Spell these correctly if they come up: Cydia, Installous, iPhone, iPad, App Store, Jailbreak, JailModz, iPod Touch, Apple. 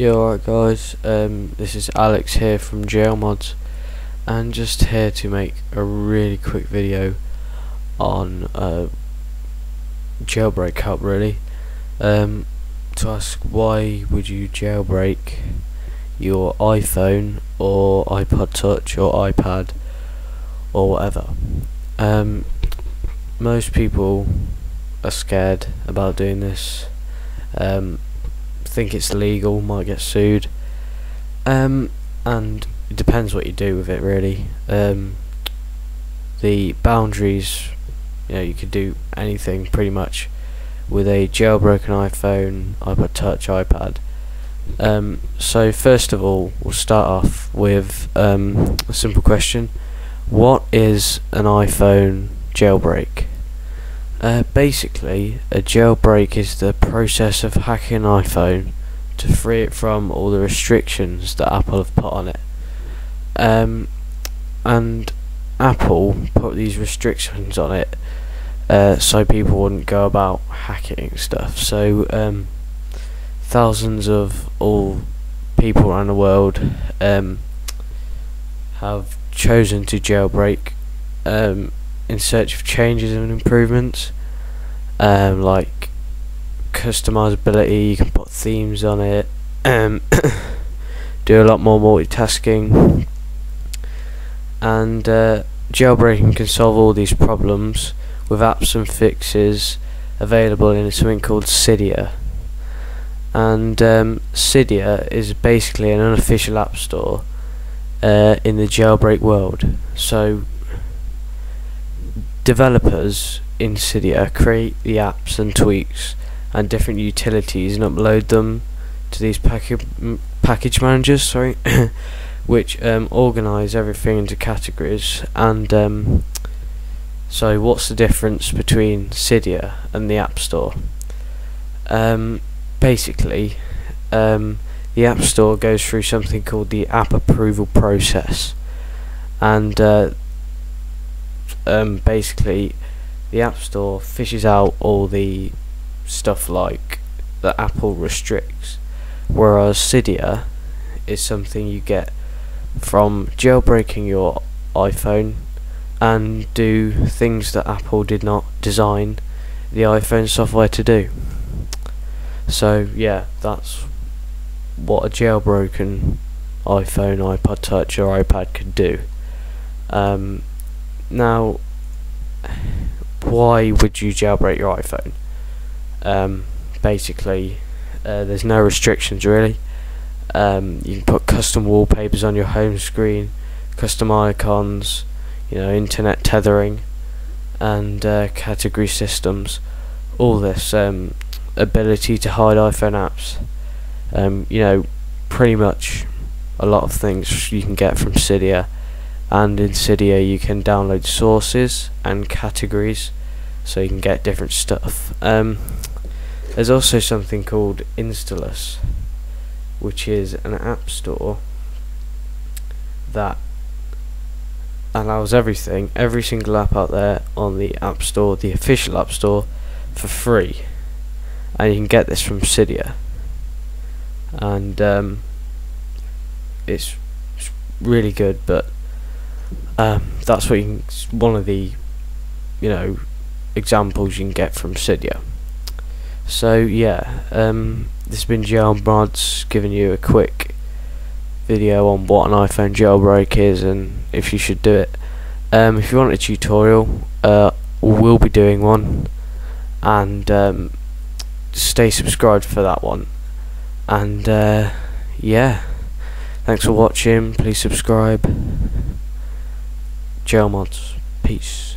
Yo, alright guys, this is Alex here from JailModz, and just here to make a really quick video on jailbreak help, really. To ask, why would you jailbreak your iPhone or iPod Touch or iPad or whatever? Most people are scared about doing this. Think it's legal, might get sued, and it depends what you do with it, really. The boundaries, you know, you could do anything pretty much with a jailbroken iPhone, iPod Touch, iPad. So first of all, we'll start off with a simple question: what is an iPhone jailbreak? Basically, a jailbreak is the process of hacking an iPhone to free it from all the restrictions that Apple have put on it. And Apple put these restrictions on it so people wouldn't go about hacking stuff. So thousands of all people around the world have chosen to jailbreak in search of changes and improvements, like customizability. You can put themes on it, do a lot more multitasking, and jailbreaking can solve all these problems with apps and fixes available in something called Cydia. And Cydia is basically an unofficial app store in the jailbreak world. So developers in Cydia create the apps and tweaks and different utilities and upload them to these package managers, which organise everything into categories. And so what's the difference between Cydia and the App Store? Basically, the App Store goes through something called the app approval process, and basically the App Store fishes out all the stuff like that Apple restricts, whereas Cydia is something you get from jailbreaking your iPhone and do things that Apple did not design the iPhone software to do. So yeah, that's what a jailbroken iPhone, iPod Touch or iPad could do. Now, why would you jailbreak your iPhone? Basically, there's no restrictions, really. You can put custom wallpapers on your home screen, custom icons, you know, internet tethering, and category systems. All this ability to hide iPhone apps. You know, pretty much a lot of things you can get from Cydia. And in Cydia you can download sources and categories, so you can get different stuff. There's also something called Installous, which is an app store that allows every single app out there on the App Store, the official App Store, for free, and you can get this from Cydia. And it's really good, but that's one of the, you know, examples you can get from Cydia. So yeah, this has been JailModz giving you a quick video on what an iPhone jailbreak is and if you should do it. If you want a tutorial, we'll be doing one, and stay subscribed for that one. And yeah, thanks for watching. Please subscribe. JailModz. Peace.